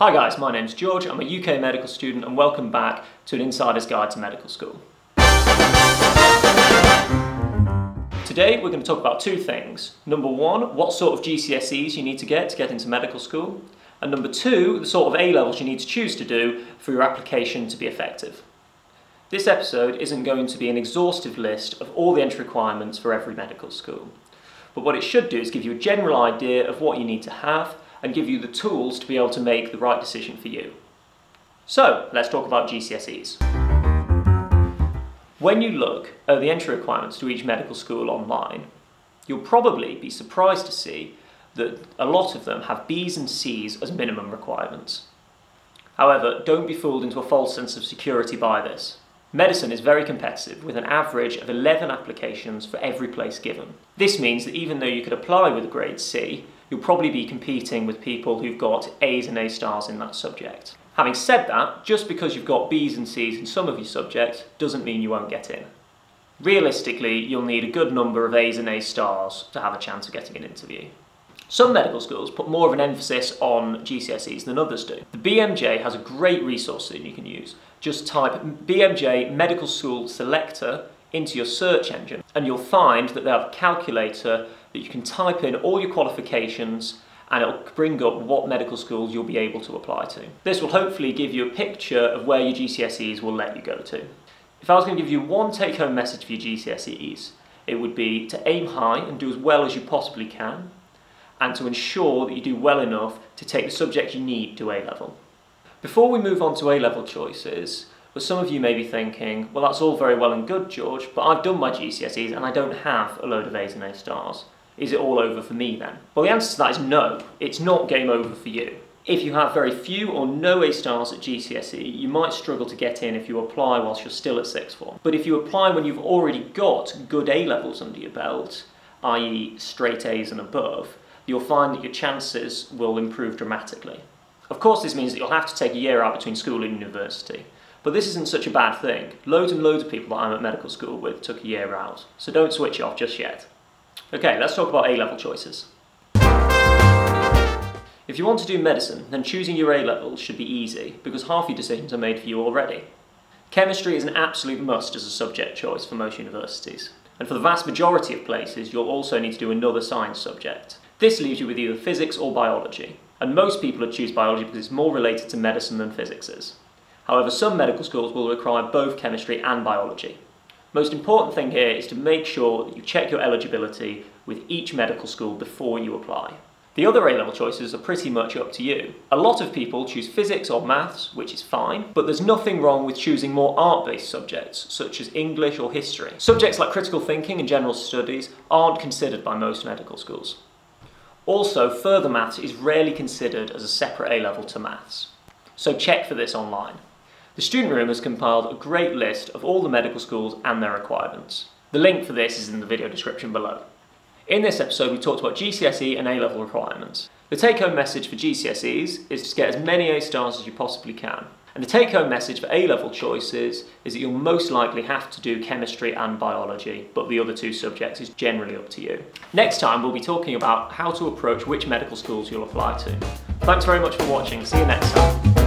Hi guys, my name's George, I'm a UK medical student and welcome back to an Insider's Guide to Medical School. Today we're going to talk about two things. Number one, what sort of GCSEs you need to get into medical school, and number two, the sort of A-levels you need to choose to do for your application to be effective. This episode isn't going to be an exhaustive list of all the entry requirements for every medical school, but what it should do is give you a general idea of what you need to have and give you the tools to be able to make the right decision for you. So, let's talk about GCSEs. When you look at the entry requirements to each medical school online, you'll probably be surprised to see that a lot of them have B's and C's as minimum requirements. However, don't be fooled into a false sense of security by this. Medicine is very competitive, with an average of 11 applications for every place given. This means that even though you could apply with a grade C, you'll probably be competing with people who've got A's and A-stars in that subject. Having said that, just because you've got B's and C's in some of your subjects doesn't mean you won't get in. Realistically, you'll need a good number of A's and A-stars to have a chance of getting an interview. Some medical schools put more of an emphasis on GCSEs than others do. The BMJ has a great resource that you can use. Just type BMJ Medical School Selector into your search engine and you'll find that they have a calculator that you can type in all your qualifications and it'll bring up what medical schools you'll be able to apply to. This will hopefully give you a picture of where your GCSEs will let you go to. If I was going to give you one take-home message for your GCSEs, it would be to aim high and do as well as you possibly can, and to ensure that you do well enough to take the subject you need to A-level. Before we move on to A-level choices, well, some of you may be thinking, well, that's all very well and good, George, but I've done my GCSEs and I don't have a load of A's and A-stars. Is it all over for me then? Well, the answer to that is no, it's not game over for you. If you have very few or no A-stars at GCSE, you might struggle to get in if you apply whilst you're still at sixth form. But if you apply when you've already got good A-levels under your belt, i.e. straight A's and above, you'll find that your chances will improve dramatically. Of course, this means that you'll have to take a year out between school and university. But this isn't such a bad thing. Loads and loads of people that I'm at medical school with took a year out. So don't switch off just yet. Okay, let's talk about A-level choices. If you want to do medicine, then choosing your A-levels should be easy, because half your decisions are made for you already. Chemistry is an absolute must as a subject choice for most universities. And for the vast majority of places, you'll also need to do another science subject. This leaves you with either physics or biology. And most people would choose biology because it's more related to medicine than physics is. However, some medical schools will require both chemistry and biology. Most important thing here is to make sure that you check your eligibility with each medical school before you apply. The other A-level choices are pretty much up to you. A lot of people choose physics or maths, which is fine, but there's nothing wrong with choosing more art-based subjects, such as English or history. Subjects like critical thinking and general studies aren't considered by most medical schools. Also, further maths is rarely considered as a separate A-level to maths. So check for this online. The Student Room has compiled a great list of all the medical schools and their requirements. The link for this is in the video description below. In this episode, we talked about GCSE and A-level requirements. The take-home message for GCSEs is to get as many A-stars as you possibly can. And the take-home message for A-level choices is that you'll most likely have to do chemistry and biology, but the other two subjects is generally up to you. Next time, we'll be talking about how to approach which medical schools you'll apply to. Thanks very much for watching. See you next time.